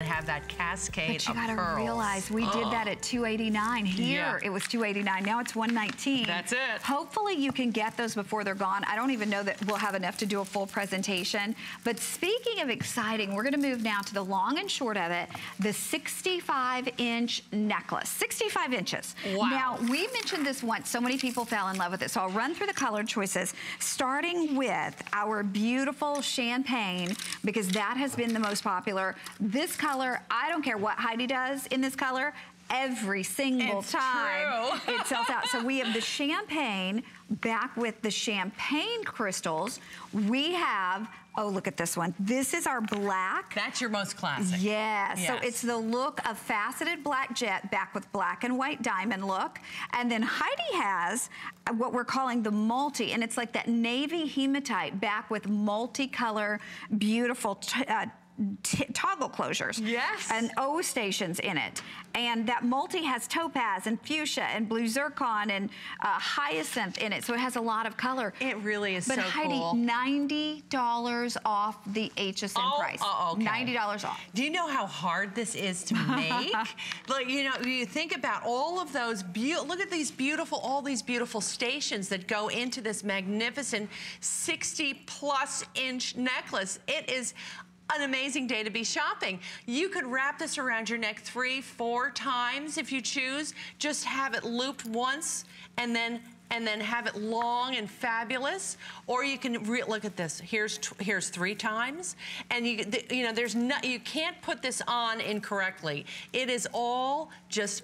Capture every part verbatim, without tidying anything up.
Have that cascade but you of gotta pearls. Realize we oh. did that at two eighty-nine here. Yeah. It was two eighty-nine. Now it's one nineteen. That's it. Hopefully you can get those before they're gone. I don't even know that we'll have enough to do a full presentation. But speaking of exciting, we're going to move now to the long and short of it, the sixty-five inch necklace. sixty-five inches. Wow. Now, we mentioned this once. So many people fell in love with it. So I'll run through the color choices, starting with our beautiful champagne, because that has been the most popular. This color, I don't care what Heidi does in this color, every single it's time true. It sells out. So we have the champagne back with the champagne crystals. We have, oh, look at this one. This is our black. That's your most classic. Yes. yes. So it's the look of faceted black jet back with black and white diamond look. And then Heidi has what we're calling the multi, and it's like that navy hematite back with multicolor, beautiful t uh, T toggle closures. Yes. And O stations in it. And that multi has topaz and fuchsia and blue zircon and uh, hyacinth in it. So it has a lot of color. It really is but so Heidi, cool. But Heidi, ninety dollars off the H S N oh, price. Oh, okay. ninety dollars off. Do you know how hard this is to make? Like, you know, you think about all of those, look at these beautiful, all these beautiful stations that go into this magnificent sixty plus inch necklace. It is an amazing day to be shopping. You could wrap this around your neck three, four times if you choose. Just have it looped once and then and then have it long and fabulous. Or you can re look at this. Here's t here's three times, and you th you know there's no, you can't put this on incorrectly. It is all just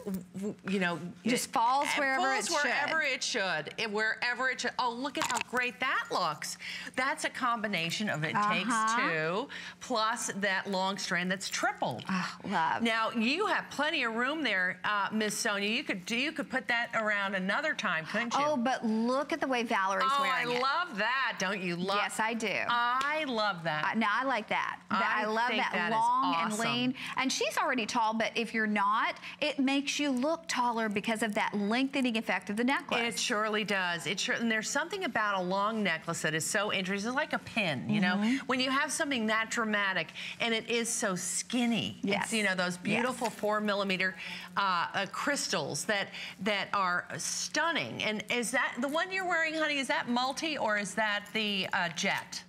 you know just it, falls wherever it, falls it wherever should. It should. It, wherever it should. Oh, look at how great that looks. That's a combination of it uh-huh. takes two plus that long strand that's tripled. Oh, love. Now you have plenty of room there, uh, Miss Sonia. You could do you could put that around another time, couldn't you? Oh, but look at the way Valerie's oh, wearing it. Oh, I love that. Don't you love? Yes, I do. I love that. Uh, no, I like that. I, I love that, that long awesome. and lean. And she's already tall, but if you're not, it makes you look taller because of that lengthening effect of the necklace. It surely does. It sure, and there's something about a long necklace that is so interesting. It's like a pin, you mm-hmm. know? When you have something that dramatic and it is so skinny. Yes. It's, you know, those beautiful yes. four millimeter uh, uh, crystals that, that are stunning. And is that the one you're wearing, honey? Is that multi or is that the uh, jet?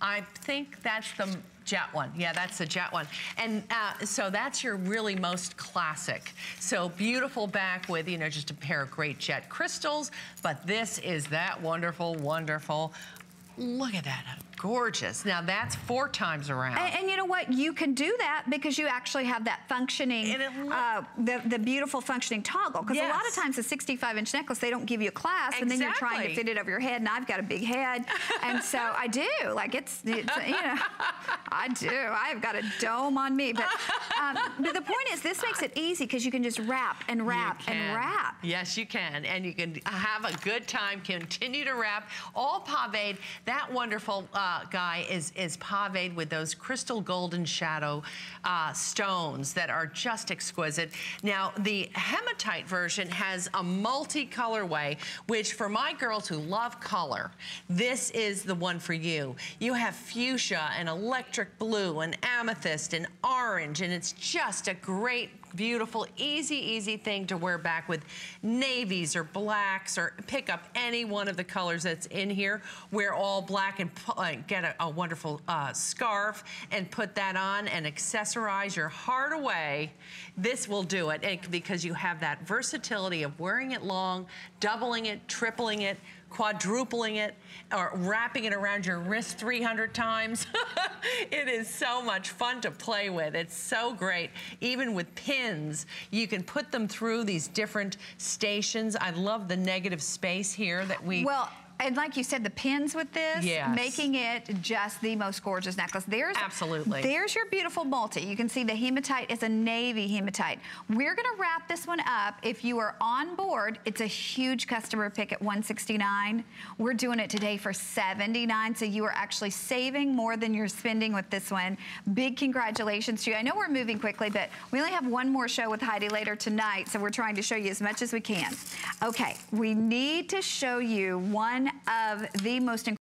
I think that's the jet one. Yeah, that's the jet one. And uh, so that's your really most classic. So beautiful back with, you know, just a pair of great jet crystals. But this is that wonderful, wonderful. Look at that. Gorgeous. Now that's four times around. And, and you know what? You can do that because you actually have that functioning, uh, the, the beautiful functioning toggle. Because yes. a lot of times a sixty-five inch necklace, they don't give you a clasp, exactly. and then you're trying to fit it over your head, and I've got a big head. And so I do. Like it's, it's you know, I do. I've got a dome on me. But, um, but the point is this makes it easy because you can just wrap and wrap and wrap. Yes, you can. And you can have a good time, continue to wrap. All paved, that wonderful... Uh, Uh, guy is is paved with those crystal golden shadow uh, stones that are just exquisite. Now the hematite version has a multi-colorway, which for my girls who love color, this is the one for you. You have fuchsia and electric blue and amethyst and orange, and it's just a great, beautiful, easy, easy thing to wear back with navies or blacks, or pick up any one of the colors that's in here. Wear all black and uh, get a, a wonderful uh, scarf and put that on and accessorize your heart away. This will do it, and because you have that versatility of wearing it long, doubling it, tripling it, quadrupling it, or wrapping it around your wrist three hundred times. It is so much fun to play with. It's so great. Even with pins, you can put them through these different stations. I love the negative space here that we... Well, and like you said, the pins with this, yes. making it just the most gorgeous necklace. There's, Absolutely. There's your beautiful multi. You can see the hematite is a navy hematite. We're going to wrap this one up. If you are on board, it's a huge customer pick at one sixty-nine. We're doing it today for seventy-nine dollars, so you are actually saving more than you're spending with this one. Big congratulations to you. I know we're moving quickly, but we only have one more show with Heidi later tonight, so we're trying to show you as much as we can. Okay, we need to show you one of the most incredible